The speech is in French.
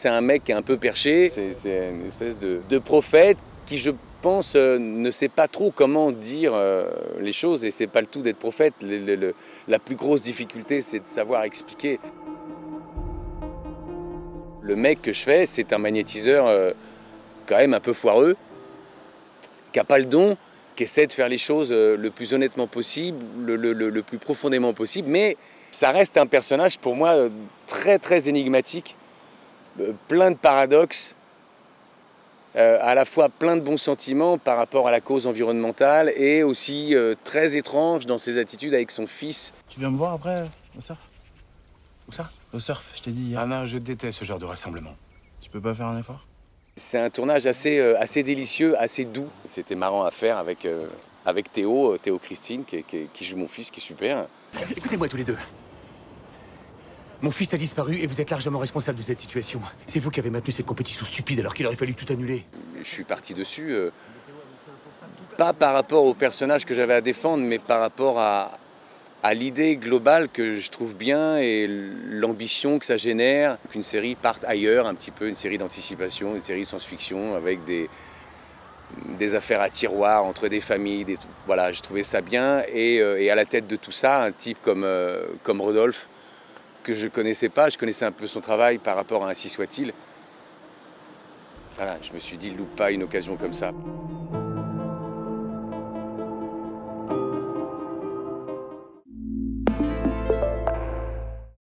C'est un mec qui est un peu perché, c'est une espèce de prophète qui, je pense, ne sait pas trop comment dire les choses. Et c'est pas le tout d'être prophète. La plus grosse difficulté, c'est de savoir expliquer. Le mec que je fais, c'est un magnétiseur quand même un peu foireux, qui n'a pas le don, qui essaie de faire les choses le plus honnêtement possible, le plus profondément possible, mais ça reste un personnage pour moi très très énigmatique, plein de paradoxes, à la fois plein de bons sentiments par rapport à la cause environnementale et aussi très étrange dans ses attitudes avec son fils. Tu viens me voir après au surf? Où ça? Au surf, je t'ai dit hier. Ah non, je déteste ce genre de rassemblement. Tu peux pas faire un effort? C'est un tournage assez délicieux, assez doux. C'était marrant à faire avec Théo Christine, qui joue mon fils, qui est super. Écoutez-moi tous les deux. Mon fils a disparu et vous êtes largement responsable de cette situation. C'est vous qui avez maintenu cette compétition stupide alors qu'il aurait fallu tout annuler. Je suis parti dessus, pas par rapport au personnage que j'avais à défendre, mais par rapport à l'idée globale que je trouve bien et l'ambition que ça génère, qu'une série parte ailleurs un petit peu, une série d'anticipation, une série science-fiction avec des affaires à tiroir entre des familles, voilà, je trouvais ça bien. Et à la tête de tout ça, un type comme Rodolphe, que je connaissais pas, je connaissais un peu son travail par rapport à Ainsi soit-il. Voilà, je me suis dit, loupe pas une occasion comme ça.